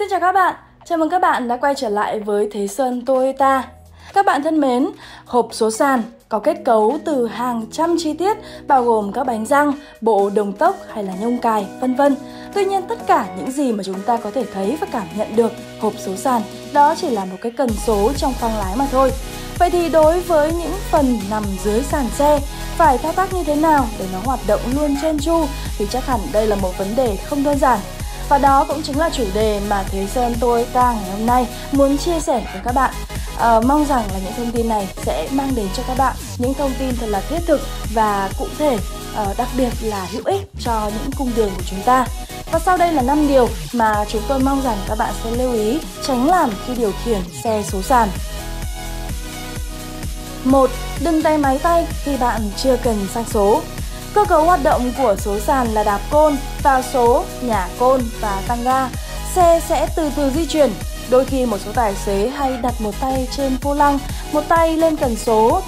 Xin chào các bạn, chào mừng các bạn đã quay trở lại với Thế Sơn Toyota. Các bạn thân mến, hộp số sàn có kết cấu từ hàng trăm chi tiết bao gồm các bánh răng, bộ đồng tốc hay là nhông cài, vân vân. Tuy nhiên tất cả những gì mà chúng ta có thể thấy và cảm nhận được hộp số sàn đó chỉ là một cái cần số trong khoang lái mà thôi. Vậy thì đối với những phần nằm dưới sàn xe, phải thao tác như thế nào để nó hoạt động luôn trơn tru thì chắc hẳn đây là một vấn đề không đơn giản. Và đó cũng chính là chủ đề mà Thế Sơn Toyota ngày hôm nay muốn chia sẻ với các bạn. Mong rằng là những thông tin này sẽ mang đến cho các bạn những thông tin thật là thiết thực và cụ thể, đặc biệt là hữu ích cho những cung đường của chúng ta. Và sau đây là 5 điều mà chúng tôi mong rằng các bạn sẽ lưu ý tránh làm khi điều khiển xe số sàn. 1. Đừng tay máy tay khi bạn chưa cần sang số. Cơ cấu hoạt động của số sàn là đạp côn, vào số, nhả côn và tăng ga. Xe sẽ từ từ di chuyển. Đôi khi một số tài xế hay đặt một tay trên vô lăng, một tay lên cần số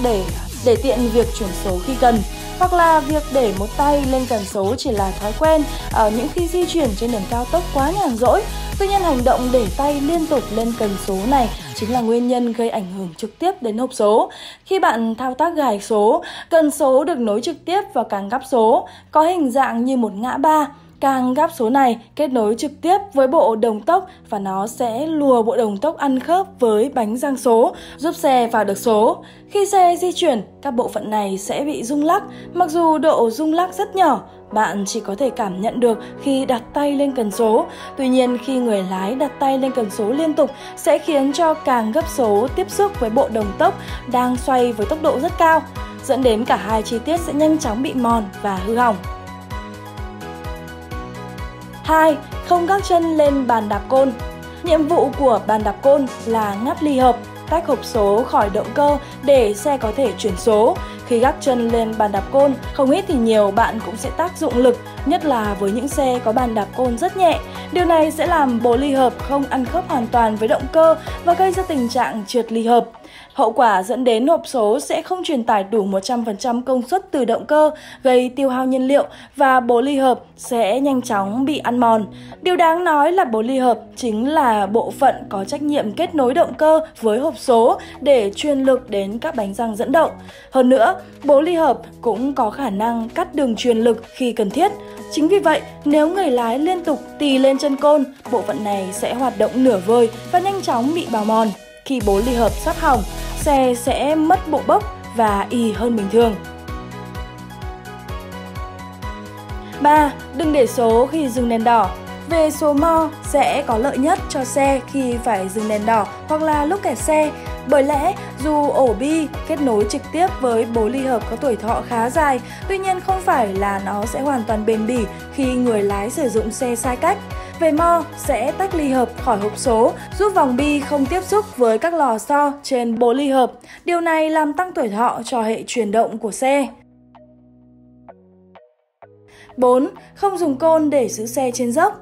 để tiện việc chuyển số khi cần. Hoặc là việc để một tay lên cần số chỉ là thói quen ở những khi di chuyển trên đường cao tốc quá nhàn rỗi. Tuy nhiên hành động để tay liên tục lên cần số này chính là nguyên nhân gây ảnh hưởng trực tiếp đến hộp số. Khi bạn thao tác gài số, cần số được nối trực tiếp vào càng gắp số, có hình dạng như một ngã ba. Càng gắp số này kết nối trực tiếp với bộ đồng tốc và nó sẽ lùa bộ đồng tốc ăn khớp với bánh răng số, giúp xe vào được số. Khi xe di chuyển, các bộ phận này sẽ bị rung lắc. Mặc dù độ rung lắc rất nhỏ, bạn chỉ có thể cảm nhận được khi đặt tay lên cần số. Tuy nhiên khi người lái đặt tay lên cần số liên tục sẽ khiến cho càng gấp số tiếp xúc với bộ đồng tốc đang xoay với tốc độ rất cao, dẫn đến cả hai chi tiết sẽ nhanh chóng bị mòn và hư hỏng. 2. Không gác chân lên bàn đạp côn. Nhiệm vụ của bàn đạp côn là ngắt ly hợp, tách hộp số khỏi động cơ để xe có thể chuyển số. Khi gác chân lên bàn đạp côn, không ít thì nhiều bạn cũng sẽ tác dụng lực, nhất là với những xe có bàn đạp côn rất nhẹ. Điều này sẽ làm bộ ly hợp không ăn khớp hoàn toàn với động cơ và gây ra tình trạng trượt ly hợp. Hậu quả dẫn đến hộp số sẽ không truyền tải đủ 100% công suất từ động cơ, gây tiêu hao nhiên liệu và bộ ly hợp sẽ nhanh chóng bị ăn mòn. Điều đáng nói là bộ ly hợp chính là bộ phận có trách nhiệm kết nối động cơ với hộp số để truyền lực đến các bánh răng dẫn động. Hơn nữa, bộ ly hợp cũng có khả năng cắt đường truyền lực khi cần thiết. Chính vì vậy, nếu người lái liên tục tì lên chân côn, bộ phận này sẽ hoạt động nửa vời và nhanh chóng bị bào mòn. Khi bố ly hợp sắp hỏng, xe sẽ mất bộ bốc và ì hơn bình thường. 3. Đừng để số khi dừng đèn đỏ. Về số mo sẽ có lợi nhất cho xe khi phải dừng đèn đỏ hoặc là lúc kẹt xe. Bởi lẽ dù ổ bi kết nối trực tiếp với bố ly hợp có tuổi thọ khá dài, tuy nhiên không phải là nó sẽ hoàn toàn bền bỉ khi người lái sử dụng xe sai cách. Về mo sẽ tách ly hợp khỏi hộp số, giúp vòng bi không tiếp xúc với các lò xo trên bố ly hợp. Điều này làm tăng tuổi thọ cho hệ chuyển động của xe. 4. Không dùng côn để giữ xe trên dốc.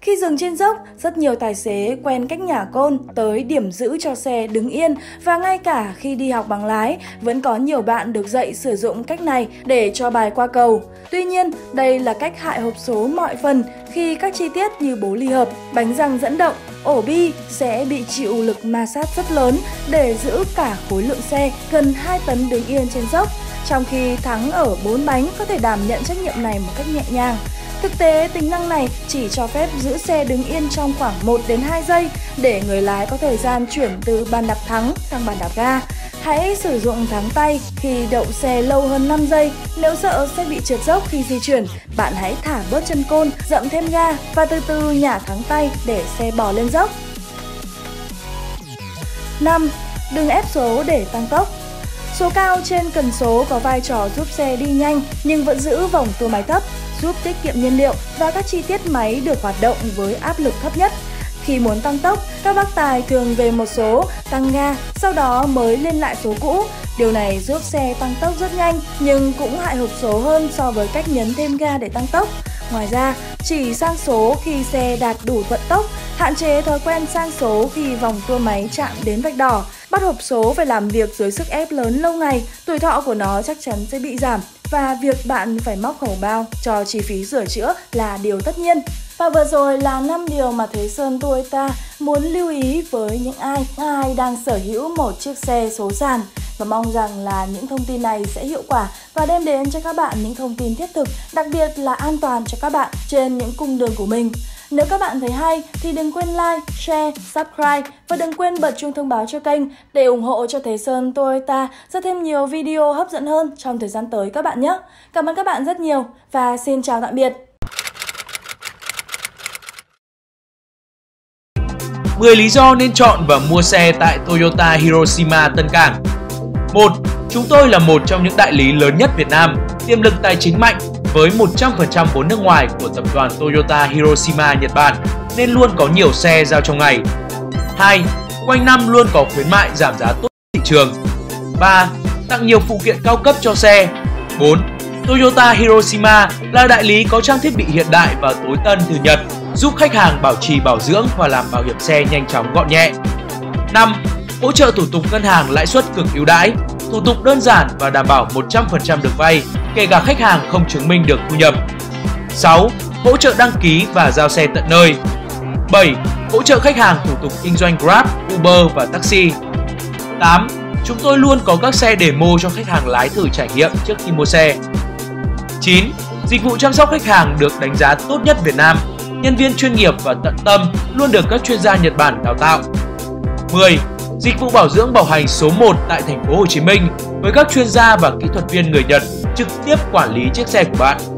Khi dừng trên dốc, rất nhiều tài xế quen cách nhả côn tới điểm giữ cho xe đứng yên và ngay cả khi đi học bằng lái, vẫn có nhiều bạn được dạy sử dụng cách này để cho bài qua cầu. Tuy nhiên, đây là cách hại hộp số mọi phần khi các chi tiết như bố ly hợp, bánh răng dẫn động, ổ bi sẽ bị chịu lực ma sát rất lớn để giữ cả khối lượng xe gần 2 tấn đứng yên trên dốc, trong khi Thắng ở 4 bánh có thể đảm nhận trách nhiệm này một cách nhẹ nhàng. Thực tế, tính năng này chỉ cho phép giữ xe đứng yên trong khoảng 1 đến 2 giây để người lái có thời gian chuyển từ bàn đạp thắng sang bàn đạp ga. Hãy sử dụng thắng tay khi đậu xe lâu hơn 5 giây. Nếu sợ xe bị trượt dốc khi di chuyển, bạn hãy thả bớt chân côn, dậm thêm ga và từ từ nhả thắng tay để xe bò lên dốc. 5. Đừng ép số để tăng tốc. Số cao trên cần số có vai trò giúp xe đi nhanh nhưng vẫn giữ vòng tua máy thấp, giúp tiết kiệm nhiên liệu và các chi tiết máy được hoạt động với áp lực thấp nhất. Khi muốn tăng tốc, các bác tài thường về một số, tăng ga, sau đó mới lên lại số cũ. Điều này giúp xe tăng tốc rất nhanh nhưng cũng hại hộp số hơn so với cách nhấn thêm ga để tăng tốc. Ngoài ra, chỉ sang số khi xe đạt đủ vận tốc, hạn chế thói quen sang số khi vòng tua máy chạm đến vạch đỏ. Bắt hộp số phải làm việc dưới sức ép lớn lâu ngày, tuổi thọ của nó chắc chắn sẽ bị giảm và việc bạn phải móc khẩu bao cho chi phí sửa chữa là điều tất nhiên. Và vừa rồi là 5 điều mà Thế Sơn Toyota muốn lưu ý với những ai đang sở hữu một chiếc xe số sàn. Và mong rằng là những thông tin này sẽ hiệu quả và đem đến cho các bạn những thông tin thiết thực, đặc biệt là an toàn cho các bạn trên những cung đường của mình. Nếu các bạn thấy hay thì đừng quên like, share, subscribe và đừng quên bật chuông thông báo cho kênh để ủng hộ cho Thế Sơn Toyota ra thêm nhiều video hấp dẫn hơn trong thời gian tới các bạn nhé. Cảm ơn các bạn rất nhiều và xin chào tạm biệt. 10 lý do nên chọn và mua xe tại Toyota Hiroshima Tân Cảng. 1. Chúng tôi là một trong những đại lý lớn nhất Việt Nam, tiềm lực tài chính mạnh với 100% vốn nước ngoài của tập đoàn Toyota Hiroshima Nhật Bản nên luôn có nhiều xe giao trong ngày. 2. Quanh năm luôn có khuyến mại giảm giá tốt thị trường. 3. Tặng nhiều phụ kiện cao cấp cho xe. 4. Toyota Hiroshima là đại lý có trang thiết bị hiện đại và tối tân từ Nhật, giúp khách hàng bảo trì bảo dưỡng và làm bảo hiểm xe nhanh chóng gọn nhẹ. 5. Hỗ trợ thủ tục ngân hàng lãi suất cực ưu đãi, thủ tục đơn giản và đảm bảo 100% được vay, kể cả khách hàng không chứng minh được thu nhập. 6. Hỗ trợ đăng ký và giao xe tận nơi. 7. Hỗ trợ khách hàng thủ tục kinh doanh Grab, Uber và taxi. 8. Chúng tôi luôn có các xe demo cho khách hàng lái thử trải nghiệm trước khi mua xe. 9. Dịch vụ chăm sóc khách hàng được đánh giá tốt nhất Việt Nam, nhân viên chuyên nghiệp và tận tâm, luôn được các chuyên gia Nhật Bản đào tạo. 10. Dịch vụ bảo dưỡng bảo hành số 1 tại thành phố Hồ Chí Minh với các chuyên gia và kỹ thuật viên người Nhật trực tiếp quản lý chiếc xe của bạn.